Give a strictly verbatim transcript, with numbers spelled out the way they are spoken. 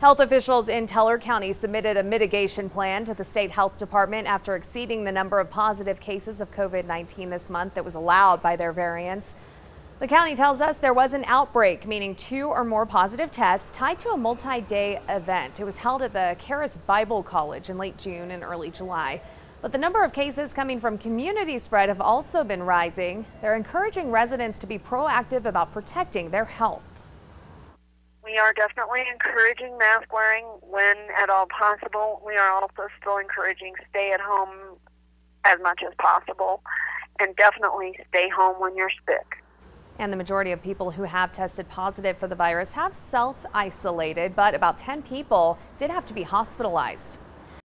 Health officials in Teller County submitted a mitigation plan to the state health department after exceeding the number of positive cases of COVID nineteen this month that was allowed by their variants. The county tells us there was an outbreak, meaning two or more positive tests tied to a multi-day event. It was held at the Karis Bible College in late June and early July. But the number of cases coming from community spread have also been rising. They're encouraging residents to be proactive about protecting their health. We are definitely encouraging mask wearing when at all possible. We are also still encouraging stay at home as much as possible, and definitely stay home when you're sick. And the majority of people who have tested positive for the virus have self-isolated, but about ten people did have to be hospitalized.